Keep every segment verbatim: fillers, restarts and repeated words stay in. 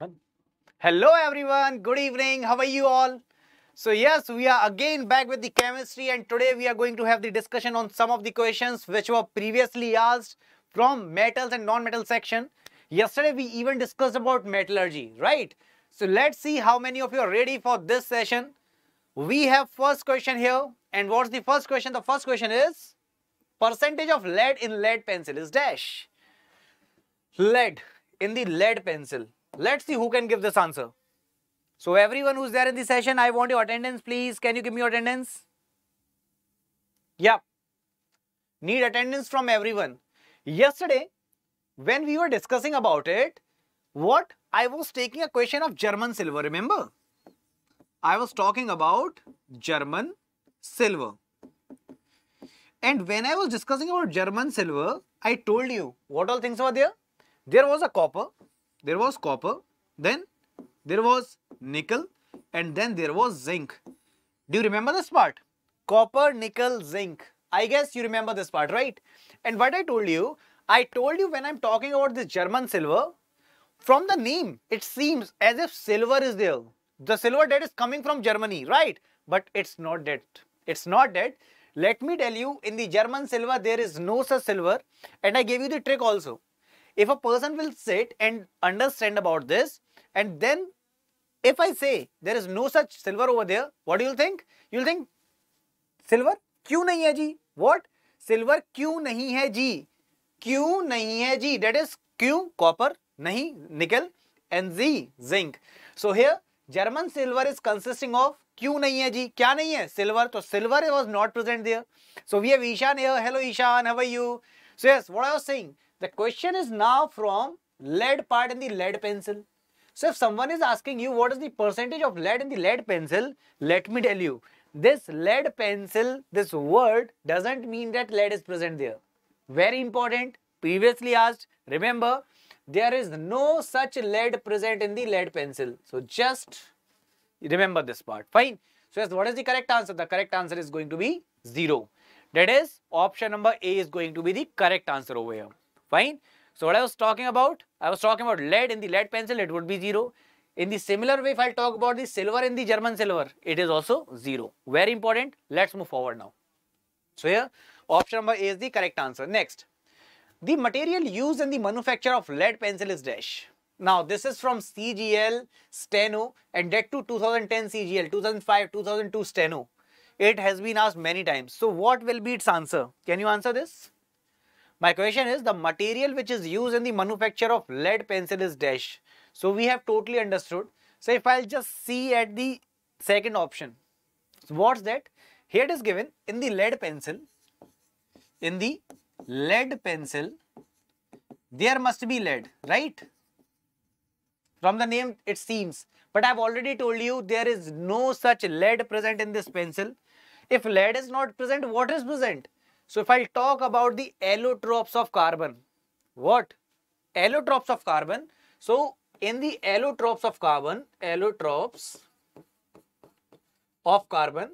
Done. Hello everyone, good evening, how are you all? So yes, we are again back with the chemistry, and today we are going to have the discussion on some of the questions which were previously asked from metals and non-metal section. Yesterday we even discussed about metallurgy, right? So let's see how many of you are ready for this session. We have first question here, and what's the first question? The first question is percentage of lead in lead pencil is dash. Lead in the lead pencil. Let's see who can give this answer. So everyone who's there in the session, I want your attendance, please. Can you give me your attendance? Yeah. Need attendance from everyone. Yesterday, when we were discussing about it, what? I was taking a question of German silver, remember? I was talking about German silver. And when I was discussing about German silver, I told you what all things were there. There was a copper. There was copper, then there was nickel, and then there was zinc. Do you remember this part? Copper, nickel, zinc. I guess you remember this part, right? And what I told you, I told you when I'm talking about this German silver, from the name, it seems as if silver is there. The silver that is coming from Germany, right? But it's not that. It's not that. Let me tell you, in the German silver, there is no such silver. And I gave you the trick also. If a person will sit and understand about this, and then if I say there is no such silver over there, what do you think? You will think, silver? Kyun nahi hai ji? What? Silver kyun nahi hai ji? Kyun nahi hai ji? That is Q, copper, nahi, nickel, and Z, zinc. So here, German silver is consisting of Q nahi hai ji? Kya nahi hai? Silver. So silver was not present there. So we have Ishan here. Hello Ishan, how are you? So yes, what I was saying, the question is now from lead part in the lead pencil. So if someone is asking you what is the percentage of lead in the lead pencil, let me tell you, this lead pencil, this word doesn't mean that lead is present there. Very important, previously asked, remember, there is no such lead present in the lead pencil. So just remember this part, fine. So yes, what is the correct answer? The correct answer is going to be zero. That is, option number A is going to be the correct answer over here. Fine. So what I was talking about, I was talking about lead in the lead pencil, it would be zero. In the similar way, if I talk about the silver in the German silver, it is also zero. Very important. Let's move forward now. So here, option number A is the correct answer. Next, the material used in the manufacture of lead pencil is dash. Now this is from C G L, Steno, and that to two thousand ten C G L, two thousand five, two thousand two Steno. It has been asked many times. So what will be its answer? Can you answer this? My question is, the material which is used in the manufacture of lead pencil is dash. So we have totally understood. So if I'll just see at the second option. So what's that? Here it is given in the lead pencil. In the lead pencil, there must be lead, right? From the name it seems. But I've already told you there is no such lead present in this pencil. If lead is not present, what is present? So if I talk about the allotropes of carbon, what? Allotropes of carbon. So in the allotropes of carbon, allotropes of carbon,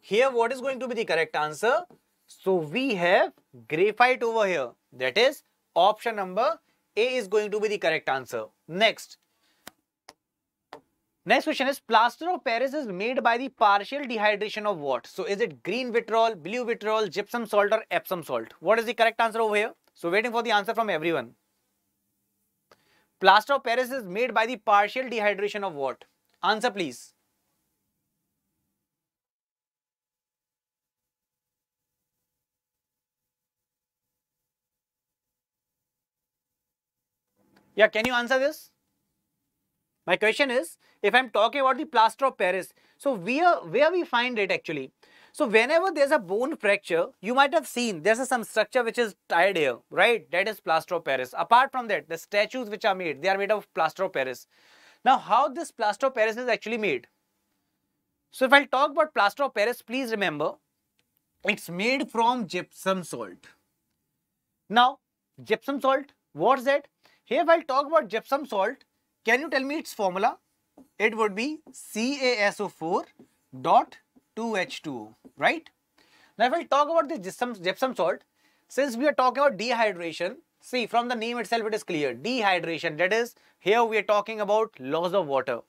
here what is going to be the correct answer? So we have graphite over here. That is, option number A is going to be the correct answer. Next. Next question is, plaster of Paris is made by the partial dehydration of what? So is it green vitriol, blue vitriol, gypsum salt, or Epsom salt? What is the correct answer over here? So waiting for the answer from everyone. Plaster of Paris is made by the partial dehydration of what? Answer please. Yeah, can you answer this? My question is, if I'm talking about the plaster of Paris, so where, where we find it actually? So whenever there's a bone fracture, you might have seen there's a, some structure which is tied here, right? That is plaster of Paris. Apart from that, the statues which are made, they are made of plaster of Paris. Now, how this plaster of Paris is actually made? So if I talk about plaster of Paris, please remember, it's made from gypsum salt. Now, gypsum salt, what's that? Here if I talk about gypsum salt, can you tell me its formula? It would be C a S O four dot two H two O, right? Now if I talk about the gypsum, gypsum salt, since we are talking about dehydration, See, from the name itself, it is clear. Dehydration, that is, here we are talking about loss of water.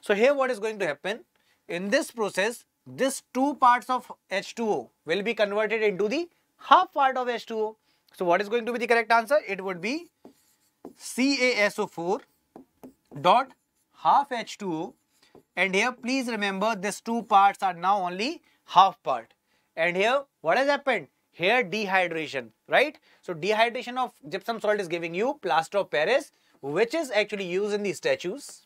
So here what is going to happen? In this process, this two parts of H two O will be converted into the half part of H two O. So what is going to be the correct answer? It would be C A S O four dot half H two O. And here, please remember, these two parts are now only half part. And here, what has happened? Here, dehydration, right? So dehydration of gypsum salt is giving you plaster of Paris, which is actually used in the statues.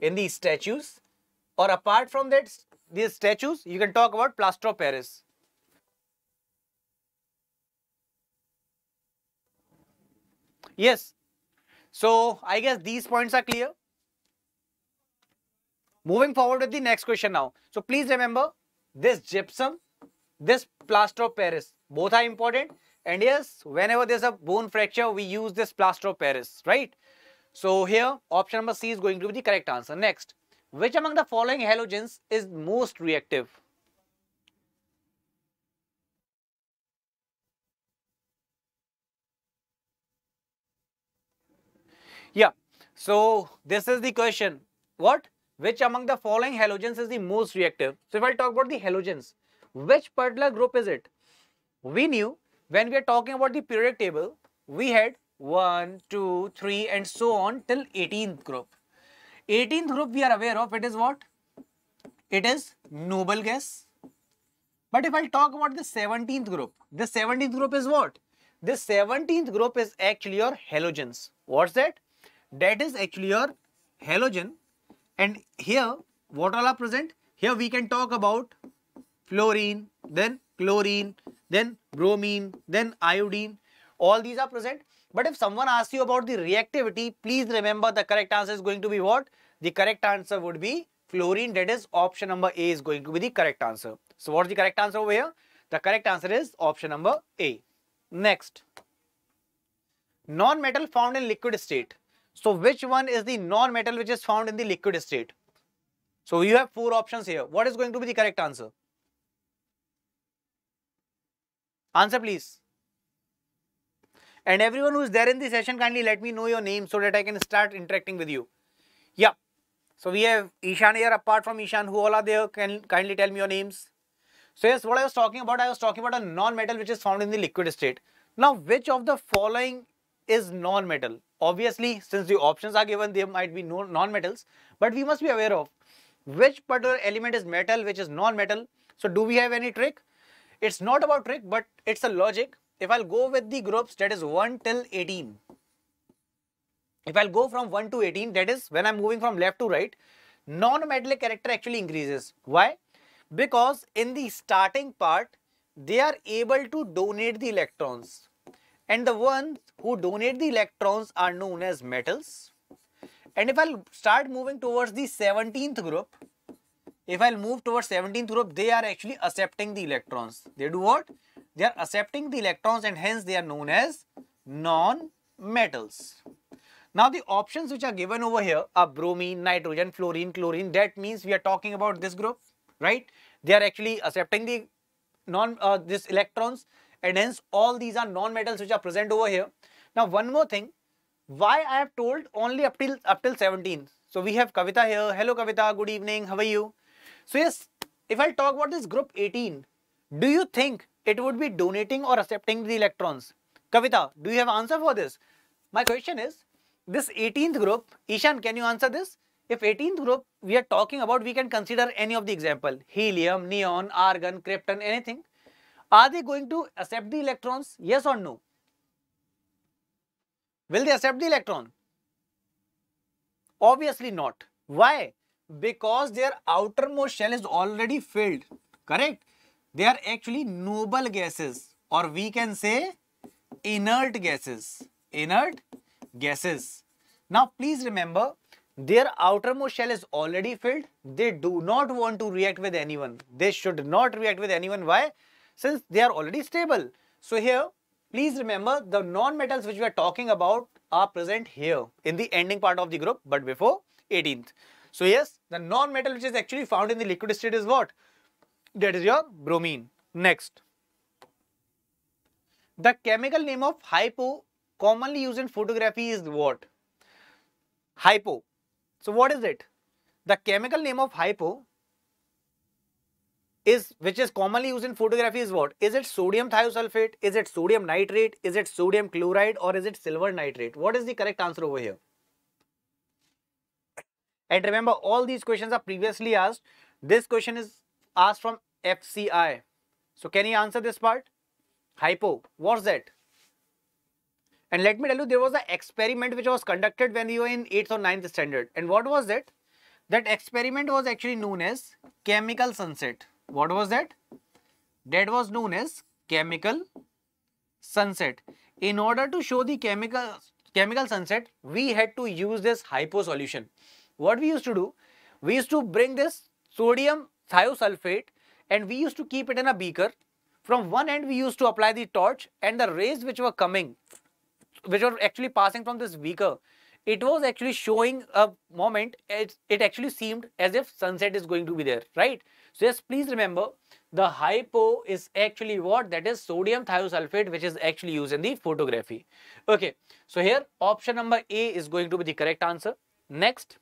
In the statues. Or apart from that, these statues, you can talk about plaster of Paris. Yes. So I guess these points are clear. Moving forward with the next question now. So please remember, this gypsum, this plaster of Paris, both are important. And yes, whenever there's a bone fracture, we use this plaster of Paris, right? So here, option number C is going to be the correct answer. Next. Which among the following halogens is most reactive? Yeah, so this is the question. What? Which among the following halogens is the most reactive? So if I talk about the halogens, which particular group is it? We knew when we are talking about the periodic table, we had one, two, three and so on till eighteenth group. eighteenth group we are aware of, it is what? It is noble gas. But if I talk about the seventeenth group, the seventeenth group is what? The seventeenth group is actually your halogens. What's that? That is actually your halogen. And here, what all are present? Here we can talk about fluorine, then chlorine, then bromine, then iodine. All these are present. But if someone asks you about the reactivity, please remember the correct answer is going to be what? The correct answer would be fluorine. That is, option number A is going to be the correct answer. So what's the correct answer over here? The correct answer is option number A. Next, non-metal found in liquid state. So which one is the non-metal which is found in the liquid state? So you have four options here. What is going to be the correct answer? Answer please. And everyone who is there in the session, kindly let me know your name so that I can start interacting with you. Yeah. So we have Ishan here. Apart from Ishan, who all are there? Can kindly tell me your names. So yes, what I was talking about, I was talking about a non-metal which is found in the liquid state. Now, which of the following is non-metal? Obviously, since the options are given, there might be no non-metals. But we must be aware of which particular element is metal, which is non-metal. So do we have any trick? It's not about trick, but it's a logic. If I'll go with the groups, that is one till eighteen. If I'll go from one to eighteen, that is when I'm moving from left to right, non-metallic character actually increases. Why? Because in the starting part, they are able to donate the electrons. And the ones who donate the electrons are known as metals. And if I'll start moving towards the seventeenth group, if I'll move towards seventeenth group, they are actually accepting the electrons. They do what? They are accepting the electrons and hence they are known as non-metals. Now the options which are given over here are bromine, nitrogen, fluorine, chlorine. That means we are talking about this group, right? They are actually accepting the non uh, this electrons and hence all these are non-metals which are present over here. Now one more thing, why I have told only up till up till seventeenth. So we have Kavita here. Hello Kavita, good evening, how are you? So yes, if I talk about this group eighteen, do you think it would be donating or accepting the electrons? Kavita, do you have an answer for this? My question is, this eighteenth group, Ishan, can you answer this? If eighteenth group we are talking about, we can consider any of the example, helium, neon, argon, krypton, anything. Are they going to accept the electrons? Yes or no? Will they accept the electron? Obviously not. Why? Because their outermost shell is already filled, correct? They are actually noble gases, or we can say inert gases, inert gases. Now, please remember, their outermost shell is already filled. They do not want to react with anyone. They should not react with anyone. Why? Since they are already stable. So here, please remember, the non-metals which we are talking about are present here in the ending part of the group, but before eighteenth. So yes, the non-metal which is actually found in the liquid state is what? That is your bromine. Next, The chemical name of hypo commonly used in photography is what? Hypo. So what is it? The chemical name of hypo is, which is commonly used in photography, is what? Is it sodium thiosulfate? Is it sodium nitrate? Is it sodium chloride? Or is it silver nitrate? What is the correct answer over here? And remember, all these questions are previously asked. This question is asked from F C I. So can you answer this part? Hypo, what's that? And let me tell you, there was an experiment which was conducted when you were in eighth or ninth standard. And what was that? That experiment was actually known as chemical sunset. What was that? That was known as chemical sunset. In order to show the chemical, chemical sunset, we had to use this hypo solution. What we used to do, we used to bring this sodium thiosulfate and we used to keep it in a beaker. From one end we used to apply the torch, and the rays which were coming, which were actually passing from this beaker, it was actually showing a moment, it, it actually seemed as if sunset is going to be there, right? So yes, please remember, the hypo is actually what? That is sodium thiosulfate, which is actually used in the photography. Okay, so here option number A is going to be the correct answer. Next,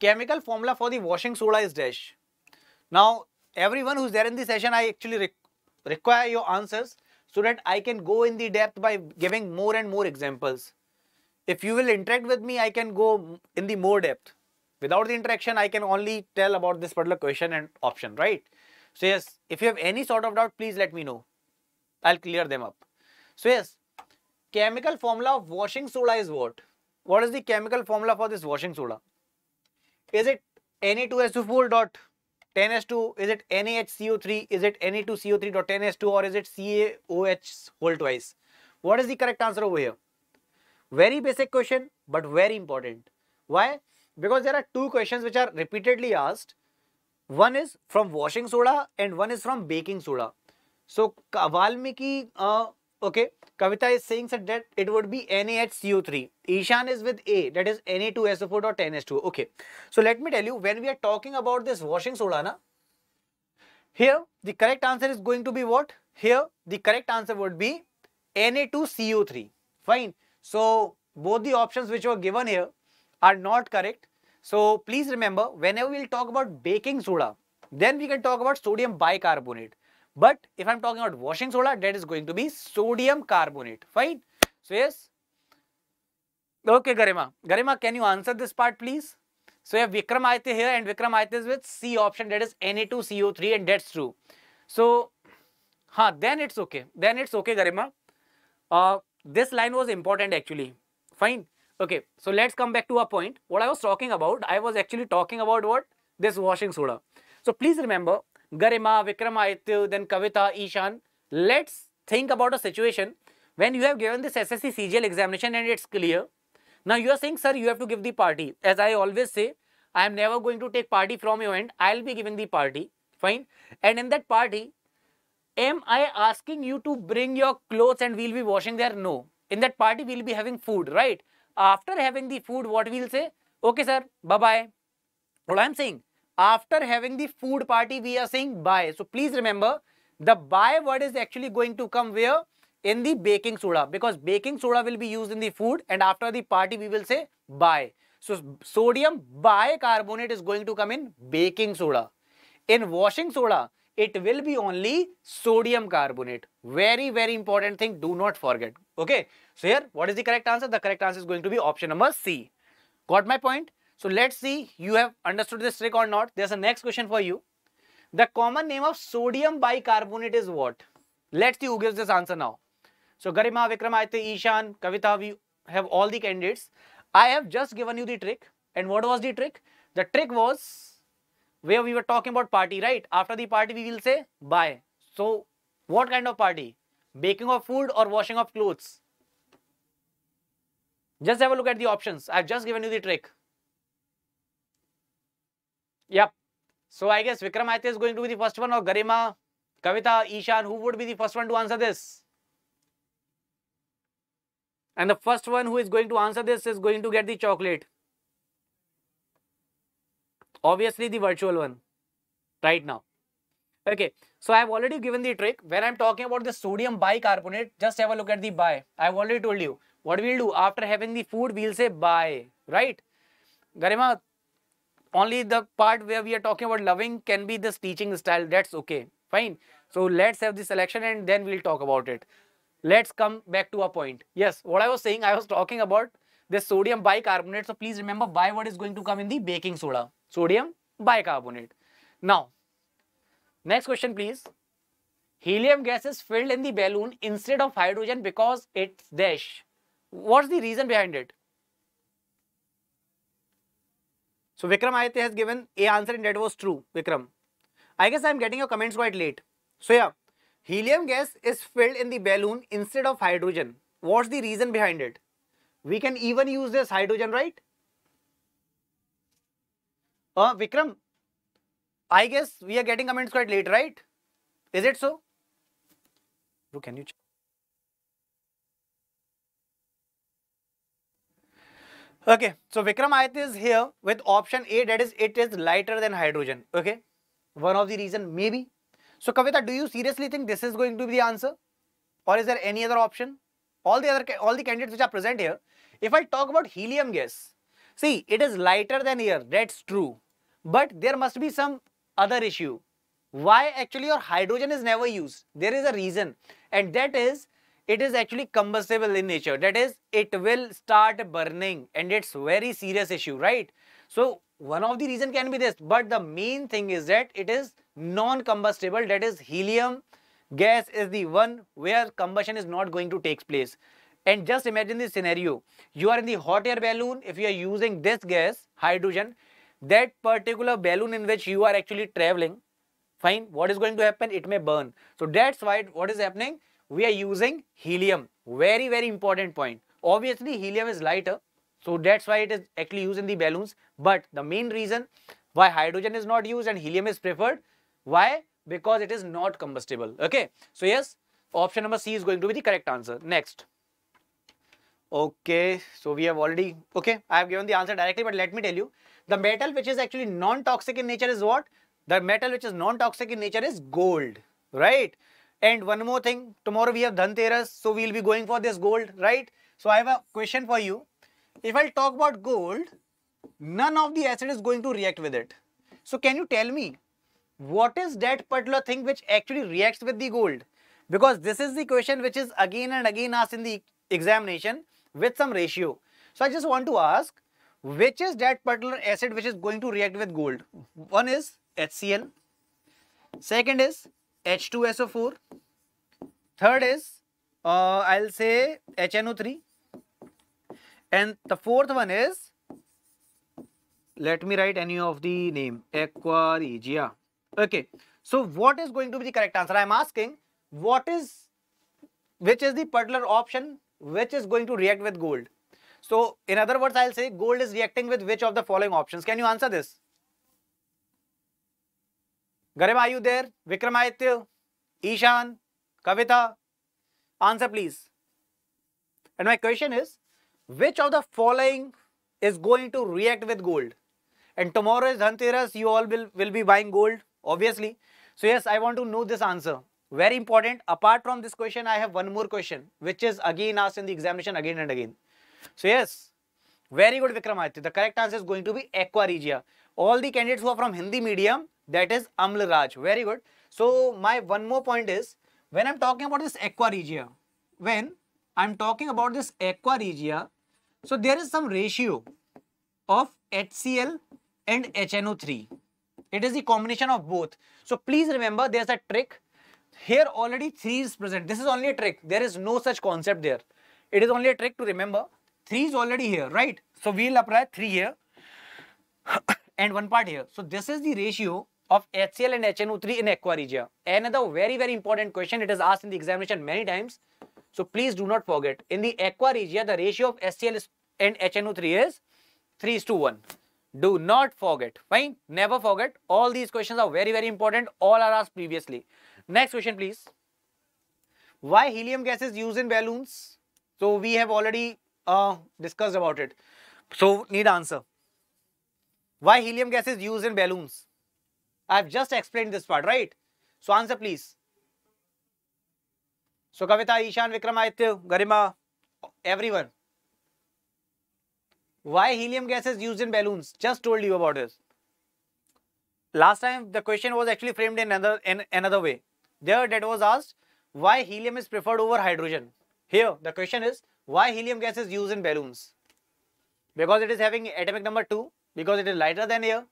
chemical formula for the washing soda is dash. Now, everyone who's there in the session, I actually re require your answers so that I can go in the depth by giving more and more examples. If you will interact with me, I can go in the more depth. Without the interaction, I can only tell about this particular question and option, right? So yes, if you have any sort of doubt, please let me know. I'll clear them up. So yes, chemical formula of washing soda is what? What is the chemical formula for this washing soda? Is it N A two S O four dot ten S two? Is it N A H C O three? Is it N A two C O three dot ten S two? Or is it C A O H whole twice? What is the correct answer over here? Very basic question, but very important. Why? Because there are two questions which are repeatedly asked. One is from washing soda and one is from baking soda. So Valmiki, uh, okay, Kavita is saying that it would be N A H C O three. Ishan is with A, that is N A two S O four or ten S two. Okay, so let me tell you, when we are talking about this washing soda, na, here the correct answer is going to be what? Here the correct answer would be N A two C O three. Fine. So both the options which were given here are not correct. So please remember, whenever we will talk about baking soda, then we can talk about sodium bicarbonate. But if I'm talking about washing soda, that is going to be sodium carbonate. Fine. So yes. Okay, Garima. Garima, can you answer this part, please? So you have Vikram Ayat here, and Vikram Ayat is with C option, that is N A two C O three, and that's true. So, huh, then it's okay. Then it's okay, Garima. Uh, this line was important actually. Fine. Okay. So let's come back to our point. What I was talking about, I was actually talking about what? This washing soda. So please remember, Garima, Vikram Ayat, then Kavita, Ishan. Let's think about a situation when you have given this S S C C G L examination and it's clear. Now you are saying, sir, you have to give the party. As I always say, I am never going to take party from your end. I'll be giving the party. Fine. And in that party, am I asking you to bring your clothes and we'll be washing there? No. In that party, we'll be having food, right? After having the food, what we'll say? Okay, sir, bye-bye. What I'm saying? After having the food party, we are saying bye. So please remember, the bye word is actually going to come where? In the baking soda, because baking soda will be used in the food, and after the party we will say bye. So sodium bicarbonate is going to come in baking soda. In washing soda, it will be only sodium carbonate. Very, very important thing. Do not forget. Okay. So here, what is the correct answer? The correct answer is going to be option number C. Got my point? So let's see you have understood this trick or not. There's a next question for you. The common name of sodium bicarbonate is what? Let's see who gives this answer now. So Garima, Vikram, Ayat, Ishan, Kavita, we have all the candidates. I have just given you the trick. And what was the trick? The trick was where we were talking about party, right? After the party, we will say bye. So what kind of party? Baking of food or washing of clothes? Just have a look at the options. I have just given you the trick. Yep. So I guess Vikram Ayat is going to be the first one, or Garima, Kavita, Ishan, who would be the first one to answer this? And the first one who is going to answer this is going to get the chocolate. Obviously the virtual one right now. Okay, so I have already given the trick. When I am talking about the sodium bicarbonate, just have a look at the bi. I have already told you. What we will do after having the food, we will say bi, right? Garima, only the part where we are talking about loving can be this teaching style. That's okay. Fine. So let's have the selection and then we will talk about it. Let's come back to our point. Yes, what I was saying, I was talking about this sodium bicarbonate. So please remember, bi word is going to come in the baking soda. Sodium bicarbonate. Now, next question please. Helium gas is filled in the balloon instead of hydrogen because it's dash. What's the reason behind it? So Vikram Ayat has given a answer and that was true, Vikram. I guess I am getting your comments quite late. So yeah, helium gas is filled in the balloon instead of hydrogen. What's the reason behind it? We can even use this hydrogen, right? Uh, Vikram, I guess we are getting comments quite late, right? Is it so? Who can you check? Okay, so Vikram Ayat is here with option A, that is it is lighter than hydrogen. Okay, one of the reason maybe. So Kavita, do you seriously think this is going to be the answer, or is there any other option? All the other all the candidates which are present here. If I talk about helium gas, see it is lighter than air. That's true, but there must be some other issue. Why actually your hydrogen is never used? There is a reason, and that is it is actually combustible in nature. That is, it will start burning, and it's very serious issue, right? So one of the reason can be this, but the main thing is that it is non-combustible. That is, helium gas is the one where combustion is not going to take place. And just imagine this scenario: you are in the hot air balloon. If you are using this gas, hydrogen, that particular balloon in which you are actually traveling, fine. What is going to happen? It may burn. So that's why what is happening? We are using helium. Very, very important point. Obviously, helium is lighter. So that's why it is actually used in the balloons. But the main reason why hydrogen is not used and helium is preferred. Why? Because it is not combustible. Okay. So yes, option number C is going to be the correct answer. Next. Okay. So we have already, okay, I have given the answer directly, but let me tell you. The metal which is actually non-toxic in nature is what? The metal which is non-toxic in nature is gold. Right. And one more thing, tomorrow we have Dhanteras, so we will be going for this gold, right? So I have a question for you. If I talk about gold, none of the acid is going to react with it. So can you tell me, what is that particular thing which actually reacts with the gold? Because this is the question which is again and again asked in the examination with some ratio. So I just want to ask, which is that particular acid which is going to react with gold? One is HCl, second is H two S O four, third is uh, I'll say H N O three, and the fourth one is, let me write any of the name, aqua regia. Okay, so what is going to be the correct answer? I am asking what is, which is the particular option which is going to react with gold. So in other words, I'll say gold is reacting with which of the following options? Can you answer this? Garima, are you there? Vikram Ayat, Ishan, Kavita, answer please. And my question is, which of the following is going to react with gold? And tomorrow is Dhanteras, you all will, will be buying gold, obviously. So yes, I want to know this answer. Very important. Apart from this question, I have one more question, which is again asked in the examination again and again. So yes, very good Vikram Ayat. The correct answer is going to be aqua regia. All the candidates who are from Hindi medium, that is Aml Raj. Very good. So my one more point is, when I'm talking about this aqua regia, when I'm talking about this aqua regia, so there is some ratio of HCl and H N O three. It is the combination of both. So please remember, there's a trick. Here already three is present. This is only a trick. There is no such concept there. It is only a trick to remember. three is already here, right? So we'll apply three here and one part here. So this is the ratio of HCl and H N O three in aqua regia. Another very, very important question. It is asked in the examination many times. So please do not forget. In the aqua regia, the ratio of HCl and H N O three is three is to one. Do not forget. Fine. Never forget. All these questions are very, very important. All are asked previously. Next question, please. Why helium gas is used in balloons? So we have already uh, discussed about it. So need answer. Why helium gas is used in balloons? I have just explained this part, right? So answer please. So Kavita, Ishan, Vikram, Aditya, Garima, everyone. Why helium gas is used in balloons? Just told you about this. Last time the question was actually framed in another, in another way. There that was asked why helium is preferred over hydrogen. Here the question is why helium gas is used in balloons? Because it is having atomic number two, because it is lighter than air.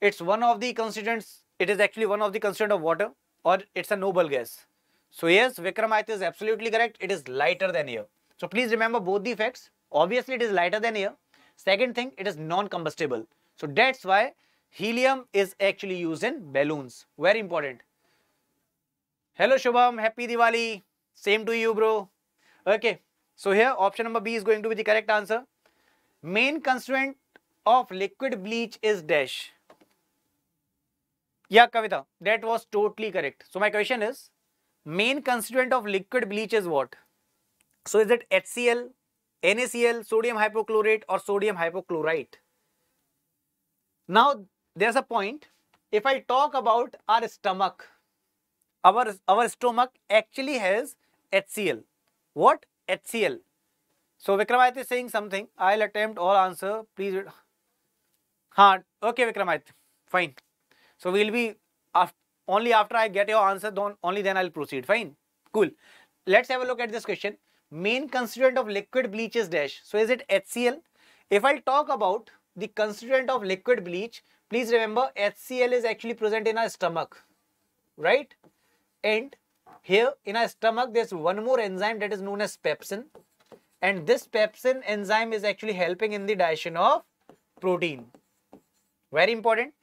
It's one of the constituents, it is actually one of the constituents of water, or it's a noble gas. So yes, Vikram Ayat is absolutely correct, it is lighter than air. So please remember both the facts. Obviously it is lighter than air. Second thing, it is non-combustible. So that's why helium is actually used in balloons. Very important. Hello Shubham, happy Diwali. Same to you bro. Okay, so here option number B is going to be the correct answer. Main constituent of liquid bleach is dash. Yeah Kavita, that was totally correct. So my question is, main constituent of liquid bleach is what? So is it H C L, N A C L, sodium hypochlorate or sodium hypochlorite? Now there's a point, if I talk about our stomach, our, our stomach actually has H C L. What? H C L. So Vikram Ayat is saying something, I'll attempt all answer, please. Huh, okay Vikram Ayat, fine. So we'll be, after, only after I get your answer, don't, only then I'll proceed, fine, cool. Let's have a look at this question. Main constituent of liquid bleach is dash. So is it H C L? If I talk about the constituent of liquid bleach, please remember H C L is actually present in our stomach, right? And here in our stomach, there's one more enzyme that is known as pepsin. And this pepsin enzyme is actually helping in the digestion of protein. Very important.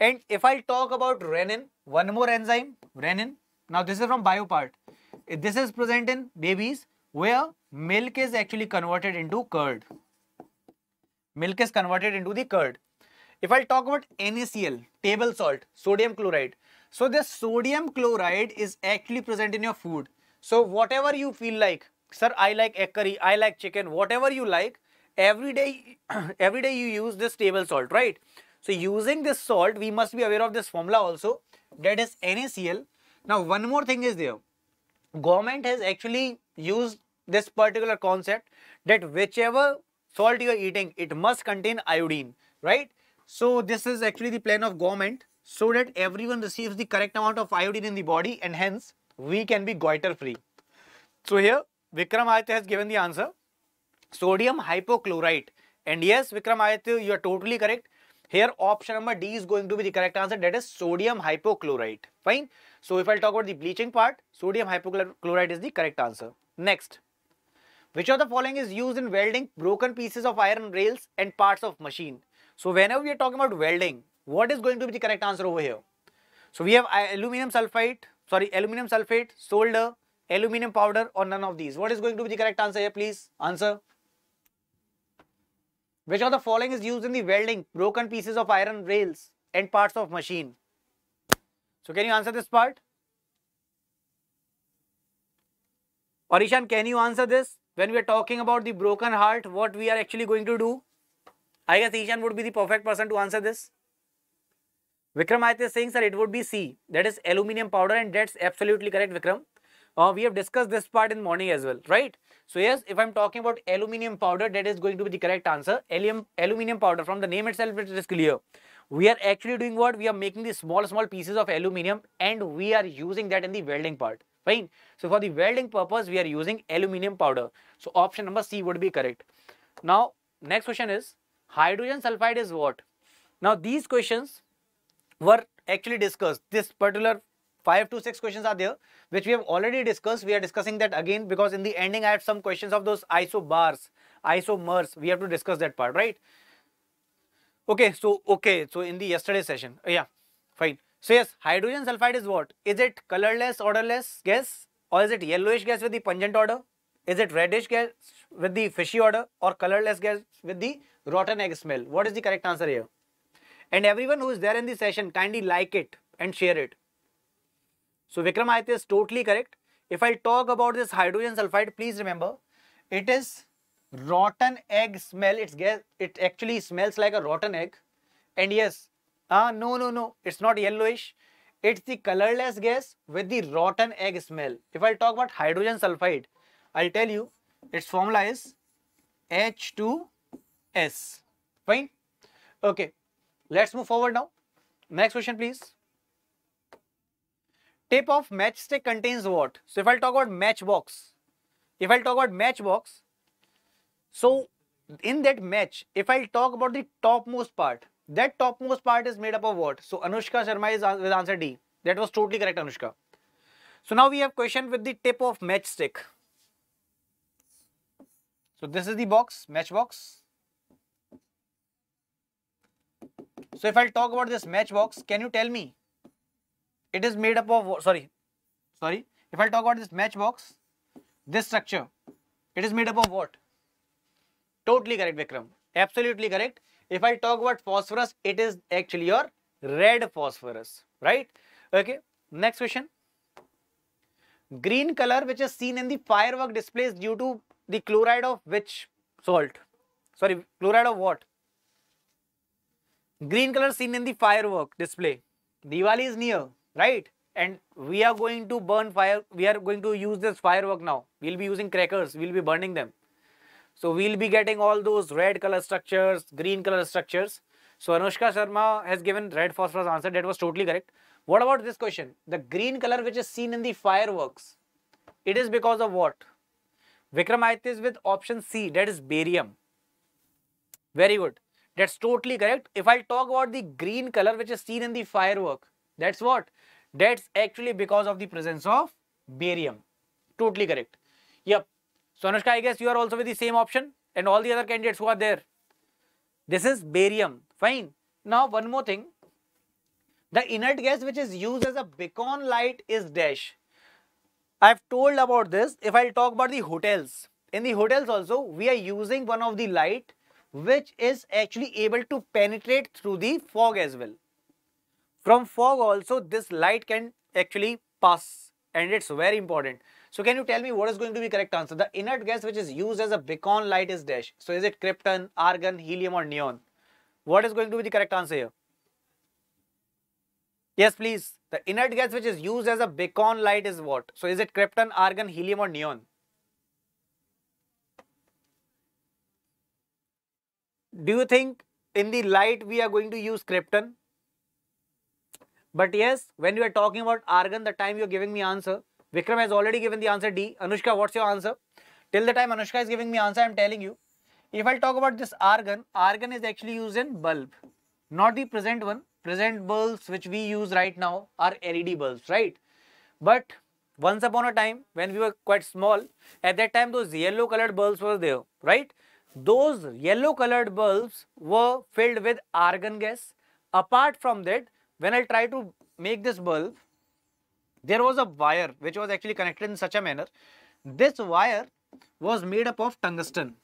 And if I talk about renin, one more enzyme, renin. Now this is from BioPart. This is present in babies where milk is actually converted into curd. Milk is converted into the curd. If I talk about N A C L, table salt, sodium chloride. So this sodium chloride is actually present in your food. So whatever you feel like, sir, I like egg curry, I like chicken, whatever you like, every day, every day you use this table salt, right? So using this salt, we must be aware of this formula also, that is N A C L. Now one more thing is there. Government has actually used this particular concept that whichever salt you are eating, it must contain iodine, right? So this is actually the plan of government so that everyone receives the correct amount of iodine in the body and hence we can be goiter free. So here Vikram Ayat has given the answer, sodium hypochlorite. And yes Vikram Ayat, you are totally correct. Here option number D is going to be the correct answer, that is sodium hypochlorite. Fine. So if I talk about the bleaching part, sodium hypochlorite is the correct answer. Next. Which of the following is used in welding broken pieces of iron rails and parts of machine? So whenever we are talking about welding, what is going to be the correct answer over here? So we have aluminum sulfate, sorry, aluminum sulfate, solder, aluminum powder or none of these. What is going to be the correct answer here please? Answer. Which of the following is used in the welding broken pieces of iron rails and parts of machine? So can you answer this part? Or Ishan, can you answer this? When we are talking about the broken heart, what we are actually going to do? I guess Ishan would be the perfect person to answer this. Vikram Ayat is saying, sir, it would be C. That is aluminum powder, and that's absolutely correct, Vikram. Uh, we have discussed this part in morning as well, right? So yes, if I'm talking about aluminum powder, that is going to be the correct answer. Alum, aluminum powder, from the name itself, it is clear. We are actually doing what? We are making these small, small pieces of aluminum and we are using that in the welding part, fine? So for the welding purpose, we are using aluminum powder. So option number C would be correct. Now, next question is, hydrogen sulfide is what? Now, these questions were actually discussed. This particular five to six questions are there, which we have already discussed. We are discussing that again because in the ending I have some questions of those isobars, isomers. We have to discuss that part, right? Okay, so okay, so in the yesterday session, yeah, fine. So yes, hydrogen sulfide is what? Is it colorless, odorless gas, or is it yellowish gas with the pungent odor? Is it reddish gas with the fishy odor, or colorless gas with the rotten egg smell? What is the correct answer here? And everyone who is there in the session, kindly like it and share it. So Vikram Ayat is totally correct. If I talk about this hydrogen sulfide, please remember, it is rotten egg smell. It's gas. It actually smells like a rotten egg. And yes, ah, no, no, no, it's not yellowish. It's the colorless gas with the rotten egg smell. If I talk about hydrogen sulfide, I'll tell you its formula is H two S. Fine? Okay. Let's move forward now. Next question, please. Tip of matchstick contains what? So, if I talk about matchbox, if I talk about matchbox, so in that match, if I talk about the topmost part, that topmost part is made up of what? So, Anushka Sharma is with answer D. That was totally correct, Anushka. So, now we have question with the tip of matchstick. So, this is the box, matchbox. So, if I talk about this matchbox, can you tell me? It is made up of, sorry, sorry. If I talk about this matchbox, this structure, it is made up of what? Totally correct, Vikram. Absolutely correct. If I talk about phosphorus, it is actually your red phosphorus, right? Okay, next question. Green color which is seen in the firework displays due to the chloride of which salt? Sorry, chloride of what? Green color seen in the firework display. Diwali is near, right? And we are going to burn fire, we are going to use this firework now. We will be using crackers, we will be burning them. So, we will be getting all those red color structures, green color structures. So, Anushka Sharma has given red phosphorus answer. That was totally correct. What about this question? The green color which is seen in the fireworks, it is because of what? Vikram Ayat is with option C. That is barium. Very good. That's totally correct. If I talk about the green color which is seen in the firework, that's what? That's actually because of the presence of barium. Totally correct. Yep. So, Anushka, I guess you are also with the same option and all the other candidates who are there. This is barium. Fine. Now, one more thing. The inert gas which is used as a beacon light is dash. I have told about this. If I talk about the hotels, in the hotels also, we are using one of the light which is actually able to penetrate through the fog as well. From fog also, this light can actually pass and it's very important. So, can you tell me what is going to be correct answer? The inert gas which is used as a beacon light is dash. So, is it krypton, argon, helium or neon? What is going to be the correct answer here? Yes, please. The inert gas which is used as a beacon light is what? So, is it krypton, argon, helium or neon? Do you think in the light we are going to use krypton? But yes, when you are talking about argon, the time you are giving me answer, Vikram has already given the answer D. Anushka, what's your answer? Till the time Anushka is giving me answer, I am telling you. If I talk about this argon, argon is actually used in bulb. Not the present one. Present bulbs which we use right now are L E D bulbs, right? But once upon a time, when we were quite small, at that time those yellow colored bulbs were there, right? Those yellow colored bulbs were filled with argon gas. Apart from that, when I try to make this bulb, there was a wire which was actually connected in such a manner. This wire was made up of tungsten.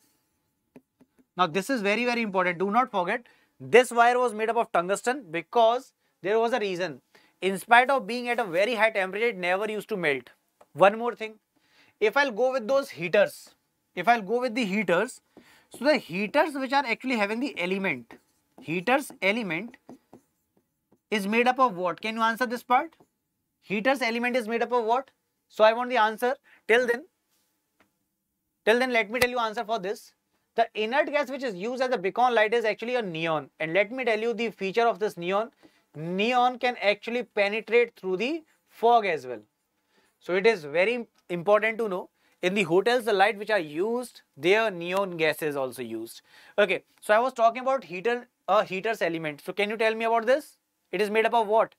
Now, this is very, very important. Do not forget, this wire was made up of tungsten because there was a reason. In spite of being at a very high temperature, it never used to melt. One more thing, if I'll go with those heaters, if I'll go with the heaters, so the heaters which are actually having the element, heaters element is made up of what? Can you answer this part? Heater's element is made up of what? So, I want the answer. Till then, till then let me tell you answer for this. The inert gas which is used as a beacon light is actually a neon. And let me tell you the feature of this neon. Neon can actually penetrate through the fog as well. So, it is very important to know. In the hotels, the light which are used, their neon gas is also used. Okay. So, I was talking about heater, uh, heater's element. So, can you tell me about this? It is made up of what?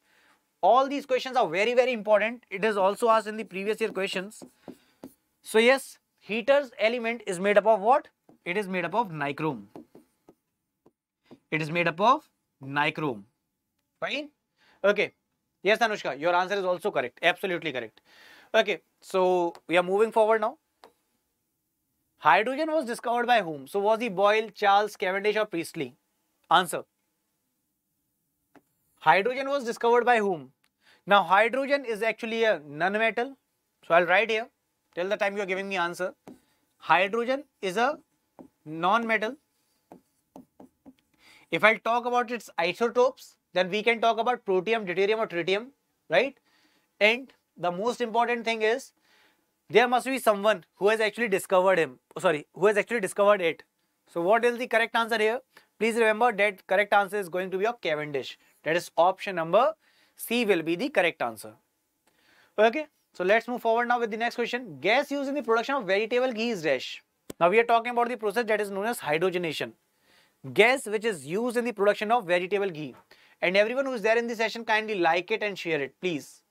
All these questions are very, very important. It is also asked in the previous year questions. So, yes, heater's element is made up of what? It is made up of nichrome. It is made up of nichrome. Fine? Okay. Yes, Anushka, your answer is also correct. Absolutely correct. Okay. So, we are moving forward now. Hydrogen was discovered by whom? So, was he Boyle, Charles, Cavendish or Priestley? Answer. Hydrogen was discovered by whom? Now, hydrogen is actually a non-metal. So, I will write here till the time you are giving me answer. Hydrogen is a non-metal. If I talk about its isotopes, then we can talk about protium, deuterium or tritium. right? And the most important thing is there must be someone who has actually discovered him, sorry, who has actually discovered it. So what is the correct answer here? Please remember that correct answer is going to be your Cavendish. That is option number C will be the correct answer. Okay, so let's move forward now with the next question. Gas used in the production of vegetable ghee is dash. Now we are talking about the process that is known as hydrogenation. Gas which is used in the production of vegetable ghee. And everyone who is there in the session, kindly like it and share it, please.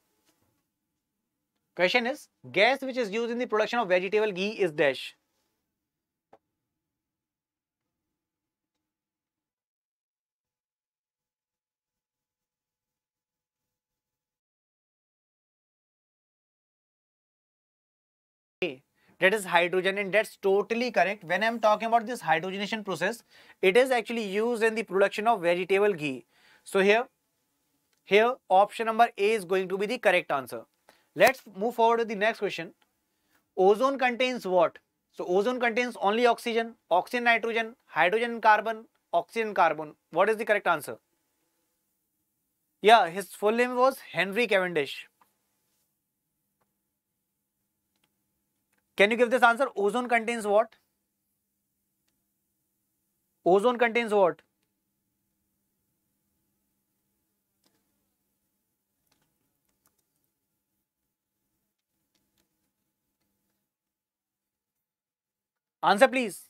Question is, gas which is used in the production of vegetable ghee is dash. That is hydrogen, and that's totally correct. When I'm talking about this hydrogenation process, it is actually used in the production of vegetable ghee. So here, here option number A is going to be the correct answer. Let's move forward to the next question. Ozone contains what? So ozone contains only oxygen, oxygen, nitrogen, hydrogen, carbon, oxygen, carbon. What is the correct answer? Yeah, his full name was Henry Cavendish. Can you give this answer? Ozone contains what? Ozone contains what? Answer, please.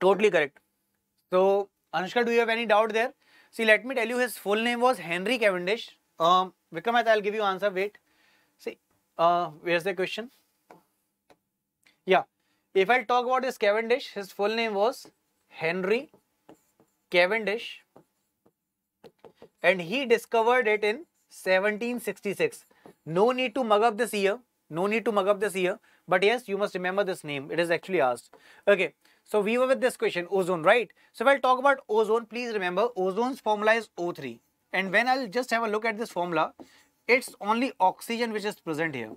Totally correct. So, Anushka, do you have any doubt there? See, let me tell you, his full name was Henry Cavendish. Um, Vikram Ayat, I'll give you answer, wait, see, uh, where's the question? Yeah, if I talk about this Cavendish, his full name was Henry Cavendish and he discovered it in seventeen sixty-six. No need to mug up this year, no need to mug up this year, but yes, you must remember this name, it is actually asked. Okay, so we were with this question, ozone, right? So if I talk about ozone, please remember, ozone's formula is O three. And when I'll just have a look at this formula, it's only oxygen which is present here.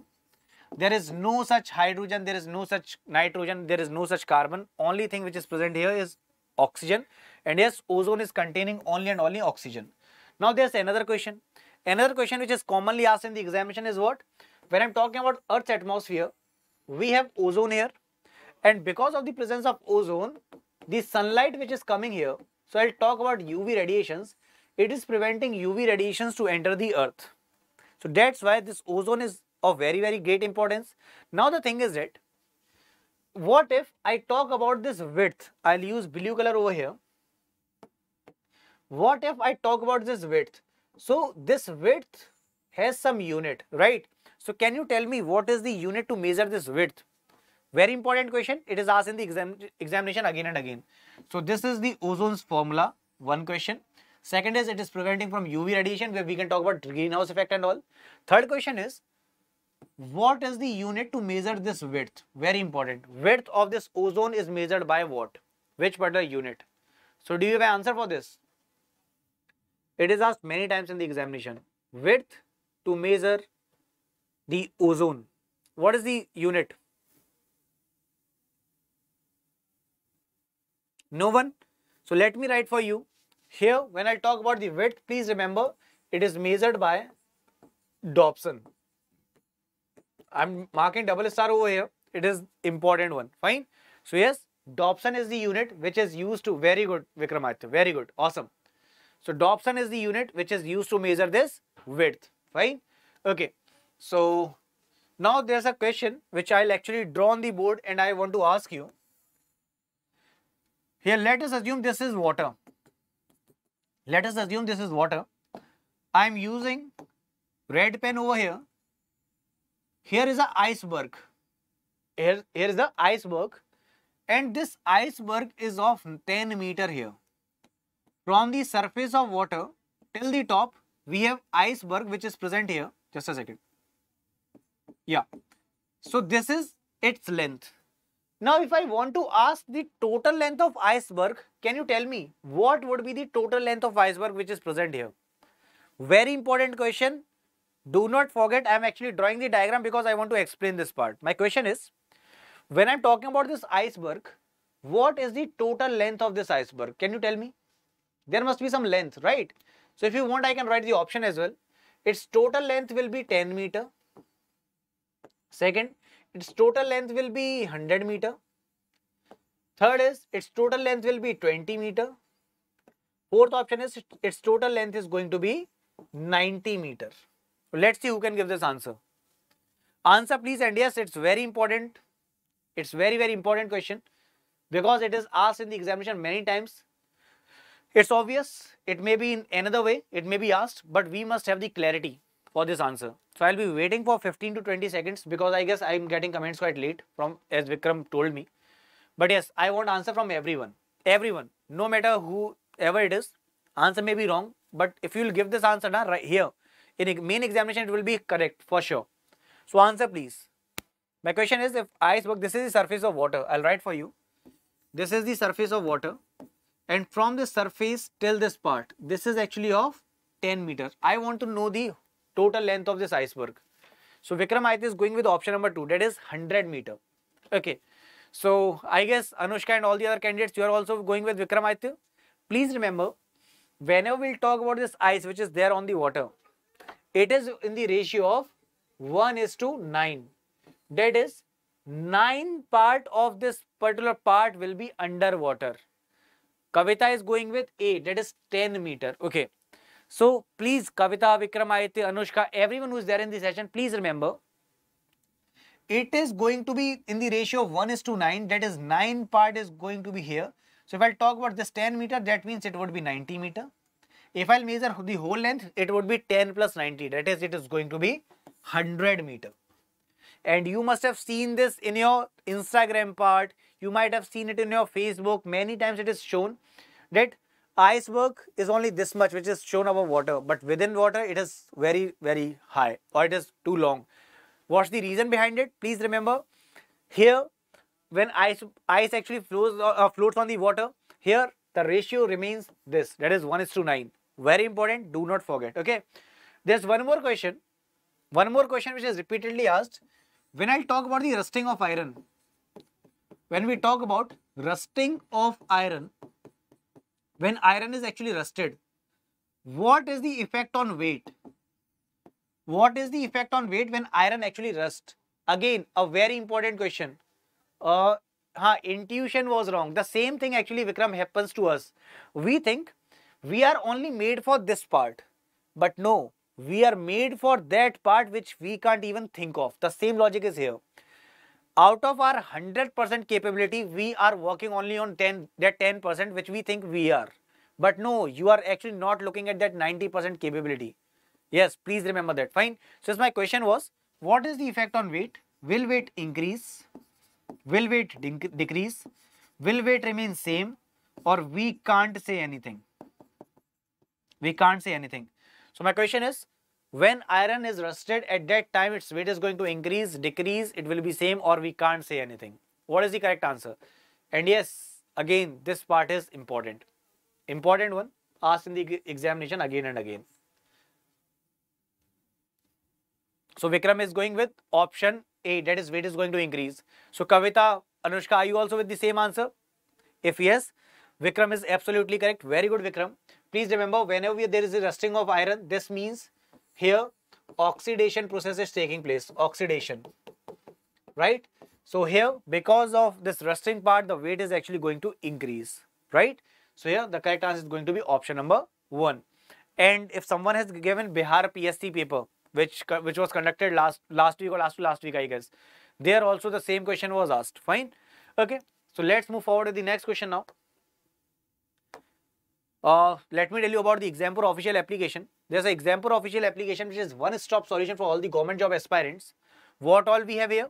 There is no such hydrogen, there is no such nitrogen, there is no such carbon. Only thing which is present here is oxygen. And yes, ozone is containing only and only oxygen. Now there's another question. Another question which is commonly asked in the examination is what? When I'm talking about Earth's atmosphere, we have ozone here. And because of the presence of ozone, the sunlight which is coming here, so I'll talk about U V radiations. It is preventing U V radiations to enter the earth. So that's why this ozone is of very, very great importance. Now the thing is that, what if I talk about this width? I'll use blue color over here. What if I talk about this width? So this width has some unit, right? So can you tell me what is the unit to measure this width? Very important question. It is asked in the exam examination again and again. So this is the ozone's formula, one question. Second is, it is preventing from U V radiation, where we can talk about greenhouse effect and all. Third question is, what is the unit to measure this width? Very important. Width of this ozone is measured by what? Which particular unit? So do you have an answer for this? It is asked many times in the examination. Width to measure the ozone. What is the unit? No one? So let me write for you. Here, when I talk about the width, please remember, it is measured by Dobson. I'm marking double star over here. It is important one. Fine. So yes, Dobson is the unit which is used to, very good, Vikram Ayat, very good, awesome. So Dobson is the unit which is used to measure this width. Fine. Okay. So now there's a question which I'll actually draw on the board and I want to ask you. Here, let us assume this is water. Let us assume this is water. I am using red pen over here. Here is an iceberg. Here, here is the iceberg. And this iceberg is of ten meter here. From the surface of water till the top, we have iceberg which is present here. Just a second. Yeah. So this is its length. Now, if I want to ask the total length of iceberg, can you tell me what would be the total length of iceberg which is present here? Very important question. Do not forget, I am actually drawing the diagram because I want to explain this part. My question is, when I am talking about this iceberg, what is the total length of this iceberg? Can you tell me? there must be some length, right? So if you want, I can write the option as well. Its total length will be ten meter. Second, its total length will be one hundred meter. Third is, its total length will be twenty meter. Fourth option is, its total length is going to be ninety meter. Let's see who can give this answer. Answer please, and yes, it's very important. It's very, very important question because it is asked in the examination many times. It's obvious, it may be in another way, it may be asked, but we must have the clarity for this answer. So I'll be waiting for fifteen to twenty seconds because I guess I'm getting comments quite late from, as Vikram told me. But yes, I want answer from everyone, everyone, no matter whoever it is. Answer may be wrong, but if you'll give this answer now, right here, in main examination, it will be correct for sure. So answer please. My question is, if iceberg, this is the surface of water, I'll write for you. This is the surface of water. And from the surface till this part, this is actually of ten meters. I want to know the total length of this iceberg. So Vikram Ayat is going with option number two, that is one hundred meter. Okay. So I guess Anushka and all the other candidates, you are also going with Vikram Ayat. Please remember, whenever we'll talk about this ice which is there on the water, it is in the ratio of one is to nine. That is, nine part of this particular part will be underwater. Kavita is going with eight, that is ten meter. Okay. So please, Kavita, Vikram Ayat, Anushka, everyone who is there in the session, please remember, it is going to be in the ratio of one is to nine, that is nine part is going to be here. So if I talk about this ten meter, that means it would be ninety meter. If I measure the whole length, it would be ten plus ninety, that is, it is going to be one hundred meter. And you must have seen this in your Instagram part. You might have seen it in your Facebook. Many times it is shown that iceberg is only this much, which is shown above water. But within water, it is very, very high, or it is too long. What's the reason behind it? Please remember, here when ice, ice actually flows, uh, floats on the water, here the ratio remains this. That is one is to nine. Very important. Do not forget. Okay. There's one more question. One more question which is repeatedly asked. When I talk about the rusting of iron, when we talk about rusting of iron, when iron is actually rusted, what is the effect on weight? What is the effect on weight when iron actually rusts? Again, a very important question. Uh, huh, intuition was wrong. The same thing actually, Vikram, happens to us. We think we are only made for this part, but no. We are made for that part which we can't even think of. The same logic is here. Out of our one hundred percent capability, we are working only on ten, that ten percent which we think we are. But no, you are actually not looking at that ninety percent capability. Yes, please remember that. Fine. So my question was, what is the effect on weight? Will weight increase? Will weight decrease? Will weight remain same? Or we can't say anything? We can't say anything. So my question is, when iron is rusted, at that time its weight is going to increase, decrease, it will be same, or we can't say anything. What is the correct answer? And yes, again, this part is important. Important one, asked in the examination again and again. So Vikram is going with option A, that is, weight is going to increase. So Kavita, Anushka, are you also with the same answer? If yes, Vikram is absolutely correct. Very good, Vikram. Please remember, whenever there is a rusting of iron, this means here oxidation process is taking place. Oxidation, right? So here, because of this rusting part, the weight is actually going to increase, right? So here the correct answer is going to be option number one. And if someone has given Bihar P S C paper, which which was conducted last last week or last to last week, I guess, there also the same question was asked. Fine, okay. So let's move forward to the next question now. Uh, let me tell you about the Exampore official application. There's an Exampore official application which is one-stop solution for all the government job aspirants. What all we have here?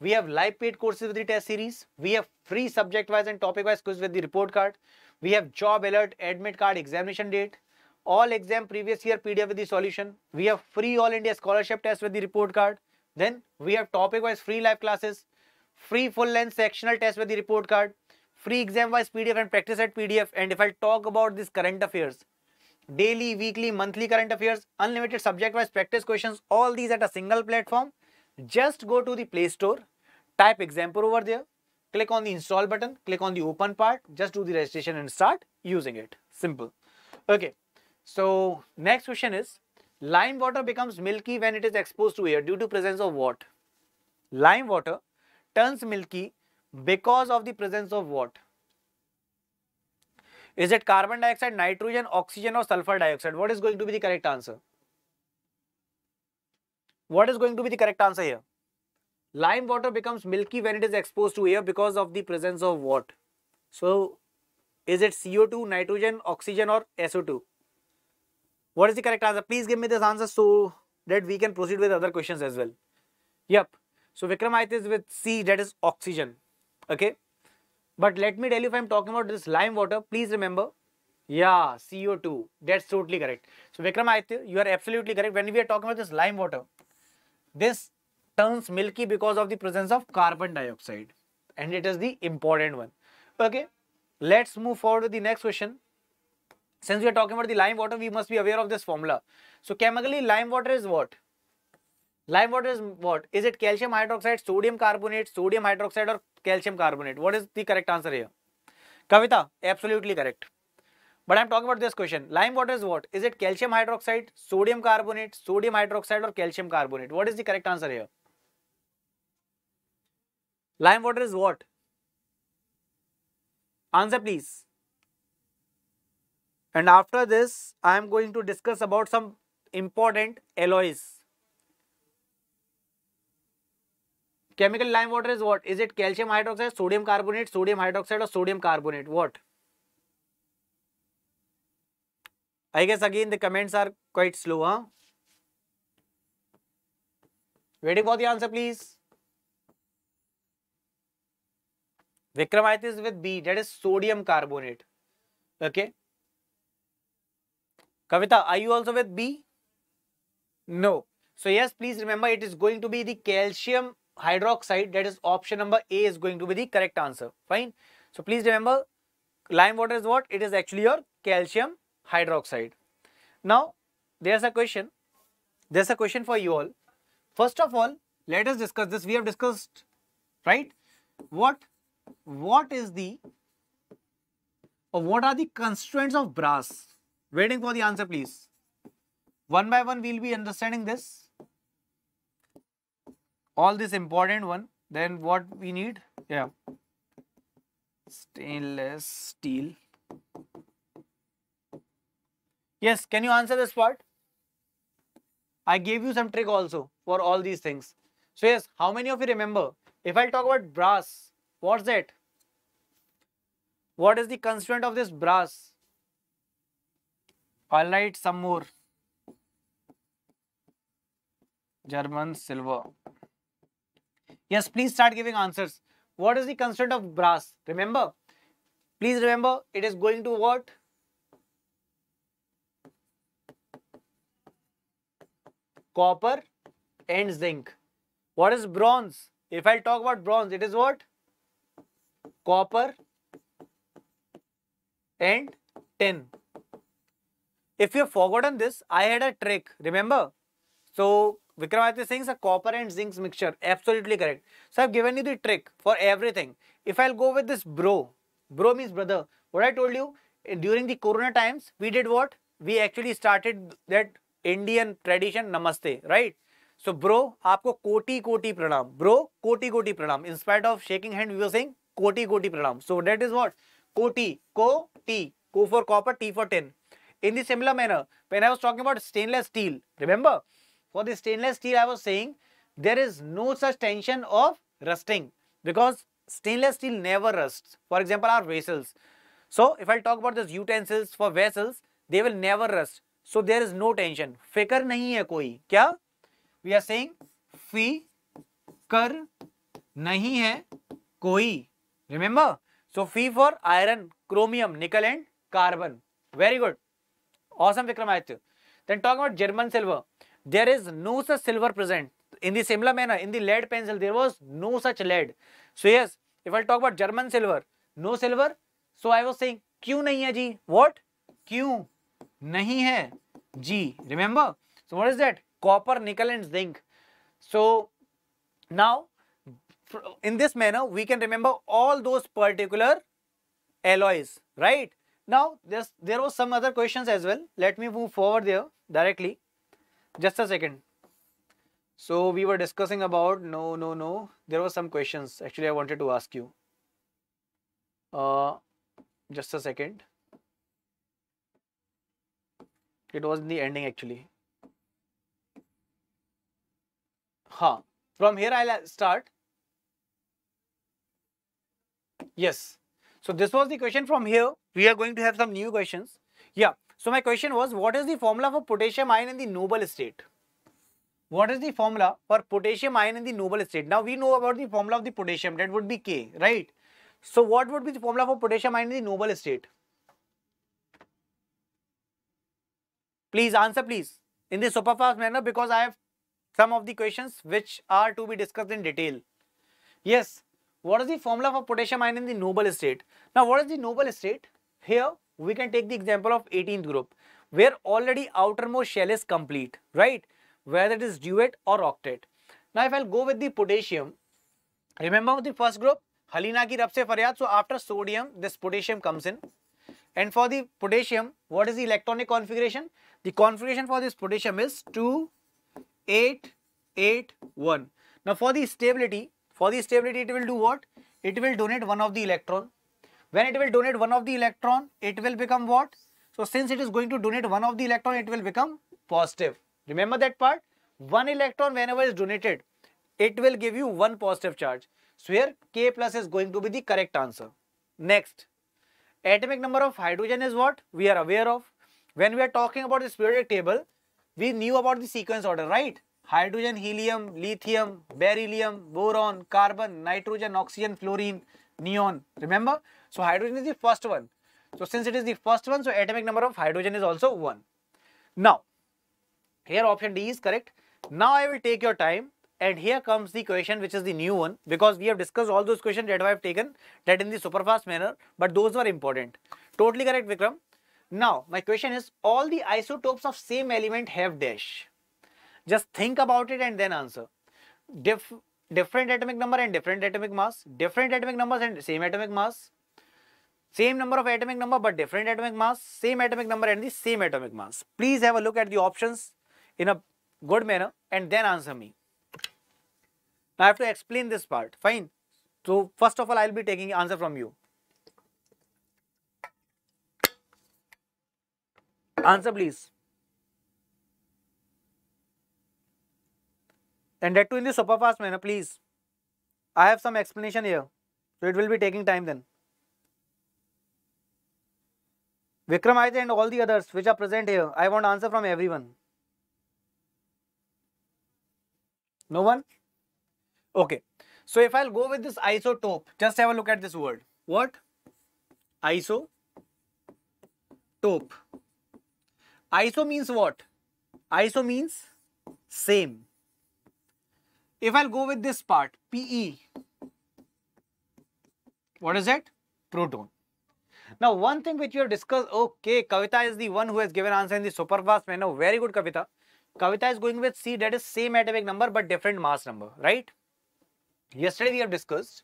We have live paid courses with the test series. We have free subject-wise and topic-wise quiz with the report card. We have job alert, admit card, examination date, all exam previous year P D F with the solution. We have free All India scholarship test with the report card. Then we have topic-wise free live classes, free full-length sectional test with the report card, free exam-wise P D F and practice at P D F. And if I talk about this current affairs, daily, weekly, monthly current affairs, unlimited subject-wise practice questions, all these at a single platform. Just go to the Play Store, type Exampore over there, click on the install button, click on the open part, just do the registration and start using it. Simple. Okay, so next question is, lime water becomes milky when it is exposed to air due to presence of what? Lime water turns milky because of the presence of what? Is it carbon dioxide, nitrogen, oxygen or sulfur dioxide? What is going to be the correct answer? What is going to be the correct answer here? Lime water becomes milky when it is exposed to air because of the presence of what? So, is it C O two, nitrogen, oxygen or S O two? What is the correct answer? Please give me this answer so that we can proceed with other questions as well. Yep. So, Vikram Ayat is with C, that is oxygen. Okay. But let me tell you, if I am talking about this lime water, please remember, yeah, C O two, that's totally correct. So, Vikram Ayat, you are absolutely correct. When we are talking about this lime water, this turns milky because of the presence of carbon dioxide, and it is the important one. Okay, let's move forward to the next question. Since we are talking about the lime water, we must be aware of this formula. So, chemically, lime water is what? Lime water is what? Is it calcium hydroxide, sodium carbonate, sodium hydroxide or calcium carbonate? What is the correct answer here? Kavita, absolutely correct. But I am talking about this question. Lime water is what? Is it calcium hydroxide, sodium carbonate, sodium hydroxide or calcium carbonate? What is the correct answer here? Lime water is what? Answer please. And after this, I am going to discuss about some important alloys. Chemical lime water is what? Is it calcium hydroxide, sodium carbonate, sodium hydroxide or sodium carbonate? What? I guess again the comments are quite slow, huh? Waiting for the answer please. Vikram Ayat is with B, that is sodium carbonate. Okay. Kavita, are you also with B? No. So yes, please remember it is going to be the calcium hydroxide, that is option number A is going to be the correct answer. Fine. So please remember, lime water is what? It is actually your calcium hydroxide. Now, there's a question. There's a question for you all. First of all, let us discuss this. We have discussed, right? What, what is the, or what are the constituents of brass? Waiting for the answer, please. One by one, we'll be understanding this. All this important one, then what we need, yeah, stainless steel. Yes, can you answer this part? I gave you some trick also for all these things. So yes, how many of you remember, if I talk about brass, what's that? What is the constituent of this brass? I'll write some more. German silver. Yes, please start giving answers. What is the constituent of brass? Remember, please remember, it is going to what? Copper and zinc. What is bronze? If I talk about bronze, it is what? Copper and tin. If you have forgotten this, I had a trick, remember? So, Vikram Ayat is saying it's a copper and zinc mixture. Absolutely correct. So, I have given you the trick for everything. If I will go with this bro, bro means brother. What I told you, during the corona times, we did what? We actually started that Indian tradition, namaste, right? So, bro, aapko koti koti pranam. Bro, koti koti pranam. In spite of shaking hand, we were saying koti koti pranam. So, that is what? Koti, ko, ti. Ko for copper, T for tin. In the similar manner, when I was talking about stainless steel, remember? For the stainless steel, I was saying there is no such tension of rusting because stainless steel never rusts. For example, our vessels. So, if I talk about these utensils for vessels, they will never rust. So, there is no tension. Fikar nahi hai koi. Kya? We are saying fikar nahi hai koi. Remember? So, fi for iron, chromium, nickel and carbon. Very good. Awesome, Vikram Ayat. Then talking about German silver. There is no such silver present. In the similar manner, in the lead pencil, there was no such lead. So yes, if I talk about German silver, no silver. So I was saying, kyun nahi hai ji? What? Kyun nahi hai ji? Remember? So what is that? Copper, nickel and zinc. So now, in this manner, we can remember all those particular alloys, right? Now, there was some other questions as well. Let me move forward there directly. Just a second. So, we were discussing about, no, no, no. There were some questions actually I wanted to ask you. Uh, just a second. It was in the ending actually. Huh. From here, I'll start. Yes. So, this was the question from here. We are going to have some new questions. Yeah. So, my question was, what is the formula for potassium ion in the noble state? What is the formula for potassium ion in the noble state? Now, we know about the formula of the potassium. That would be K, right? So, what would be the formula for potassium ion in the noble state? Please answer, please. In the super fast manner, because I have some of the questions which are to be discussed in detail. Yes. What is the formula for potassium ion in the noble state? Now, what is the noble state? Here, we can take the example of eighteenth group, where already outermost shell is complete, right? Whether it is duet or octet. Now, if I'll go with the potassium, remember the first group, Halina ki rab se faryad. So, after sodium, this potassium comes in. And for the potassium, what is the electronic configuration? The configuration for this potassium is two, eight, eight, one. Now, for the stability, For the stability, it will do what? It will donate one of the electron. When it will donate one of the electron, it will become what? So, since it is going to donate one of the electron, it will become positive. Remember that part? One electron whenever is donated, it will give you one positive charge. So, here K plus is going to be the correct answer. Next, atomic number of hydrogen is what? We are aware of. When we are talking about this periodic table, we knew about the sequence order, right? Hydrogen, helium, lithium, beryllium, boron, carbon, nitrogen, oxygen, fluorine, neon. Remember? So, hydrogen is the first one. So, since it is the first one, so atomic number of hydrogen is also one. Now, here option D is correct. Now, I will take your time and here comes the question which is the new one, because we have discussed all those questions that I have taken that in the super fast manner, but those were important. Totally correct, Vikram. Now, my question is, all the isotopes of same element have dash. Just think about it and then answer. Dif different atomic number and different atomic mass. Different atomic numbers and same atomic mass. Same number of atomic number but different atomic mass. Same atomic number and the same atomic mass. Please have a look at the options in a good manner and then answer me. Now I have to explain this part. Fine. So first of all, I will be taking answer from you. Answer please. And that too in the super fast manner, please. I have some explanation here. So, it will be taking time then. Vikram Ayat and all the others which are present here. I want answer from everyone. No one? Okay. So, if I will go with this isotope, just have a look at this word. What? Isotope. Iso means what? Iso means same. If I'll go with this part, P E, what is it? Proton. Now, one thing which you have discussed, okay, Kavita is the one who has given answer in the super fast manner. Very good, Kavita. Kavita is going with C, that is same atomic number but different mass number, right? Yesterday we have discussed.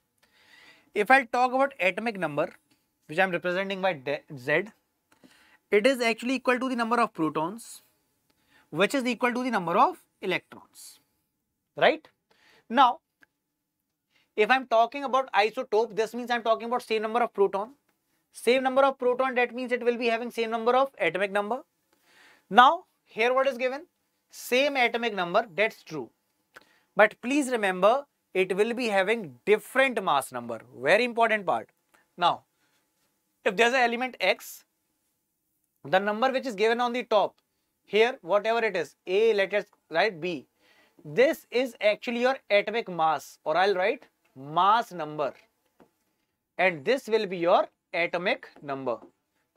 If I'll talk about atomic number, which I am representing by Z, it is actually equal to the number of protons, which is equal to the number of electrons, right? Now, if I am talking about isotope, this means I am talking about same number of proton. Same number of proton, that means it will be having same number of atomic number. Now, here what is given? Same atomic number, that's true. But please remember, it will be having different mass number. Very important part. Now, if there is an element X, the number which is given on the top, here whatever it is, A, let us write B. This is actually your atomic mass, or I'll write mass number, and this will be your atomic number.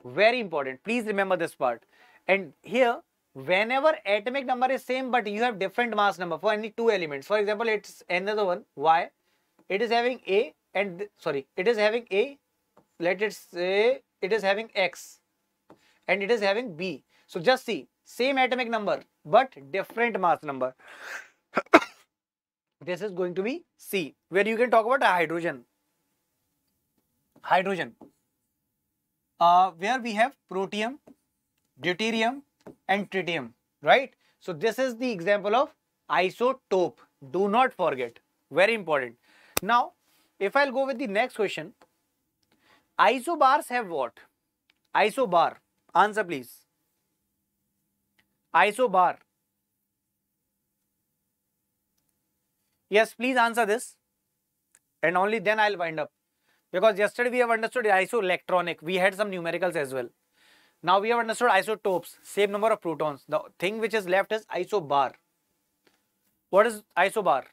Very important. Please remember this part. And here, whenever atomic number is same, but you have different mass number for any two elements. For example, it's another one. Why? It is having A and sorry, it is having A. Let it say it is having X, and it is having B. So just see, same atomic number but different mass number. This is going to be C, where you can talk about hydrogen. Hydrogen. uh, where we have protium, deuterium and tritium, right? So this is the example of isotope. Do not forget, very important. Now if I'll go with the next question, isobars have what? Isobar, answer please. Isobar, yes, please answer this, and only then I'll wind up, because yesterday we have understood isoelectronic, we had some numericals as well. Now we have understood isotopes, same number of protons. The thing which is left is isobar. What is isobar?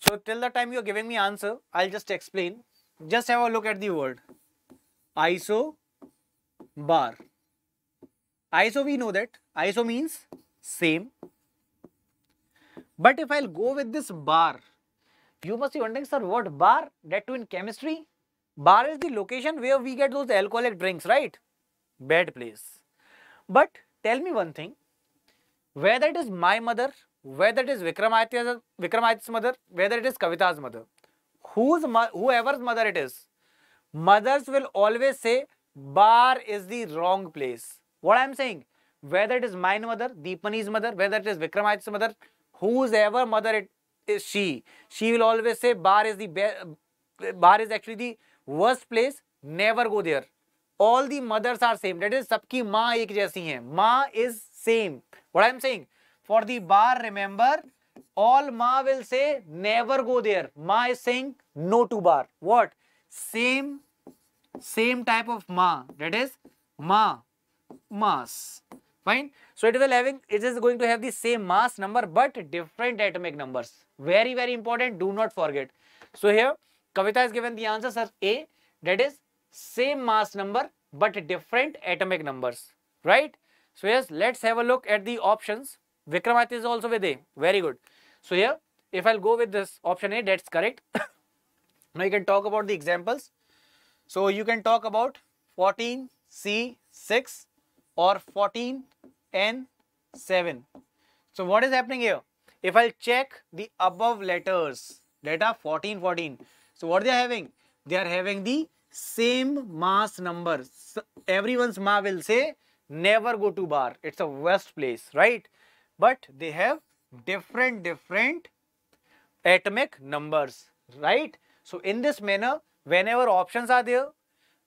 So till the time you are giving me answer, I'll just explain. Just have a look at the word isobar. Iso, we know that. Iso means same. But if I'll go with this bar, you must be wondering, sir, what bar? That too in chemistry. Bar is the location where we get those alcoholic drinks, right? Bad place. But tell me one thing, whether it is my mother, whether it is Vikram Ayat's, Vikram Ayat's mother, whether it is Kavita's mother, whose, whoever's mother it is, mothers will always say, bar is the wrong place. What I am saying, whether it is my mother, Deepani's mother, whether it is Vikram Ayat's mother, whosoever mother it is, she, she will always say, bar is the be bar is actually the worst place, never go there. All the mothers are same. That is, sabki maa ek jaisi hai. Ma is same. What I am saying, for the bar, remember, all ma will say, never go there. Ma is saying, no to bar. What? Same, same type of ma. That is, ma, mass. Fine. So it will having, it is going to have the same mass number, but different atomic numbers. Very, very important. Do not forget. So here, Kavita is given the answer, sir, A. That is, same mass number but different atomic numbers, right? So yes, let's have a look at the options. Vikram Ayat is also with A, very good. So here, if I'll go with this option A, that's correct. Now you can talk about the examples. So you can talk about fourteen C six or fourteen N seven. So what is happening here? If I'll check the above letters, that are fourteen, fourteen. So what are they having? They are having the same mass number. Everyone's ma will say, never go to bar, it's a worst place, right? But they have different different atomic numbers, right? So in this manner, whenever options are there,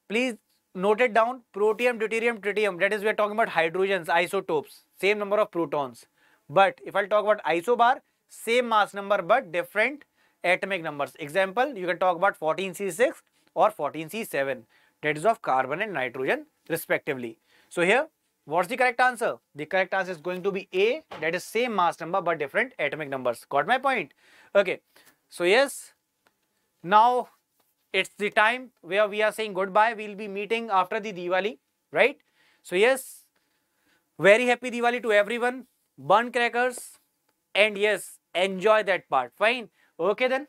please note it down. Protium, deuterium, tritium, that is, we are talking about hydrogens, isotopes, same number of protons. But if I talk about isobar, same mass number but different atomic numbers. Example, you can talk about fourteen C six or fourteen C seven, that is of carbon and nitrogen respectively. So here, what's the correct answer? The correct answer is going to be A, that is same mass number but different atomic numbers. Got my point? Okay. So yes, now it's the time where we are saying goodbye. We'll be meeting after the Diwali, right? So yes, very happy Diwali to everyone. Burn crackers and yes, enjoy that part. Fine. Okay then.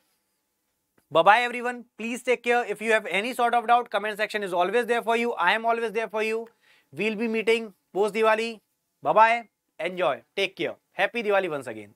Bye-bye everyone. Please take care. If you have any sort of doubt, comment section is always there for you. I am always there for you. We'll be meeting post Diwali. Bye-bye. Enjoy. Take care. Happy Diwali once again.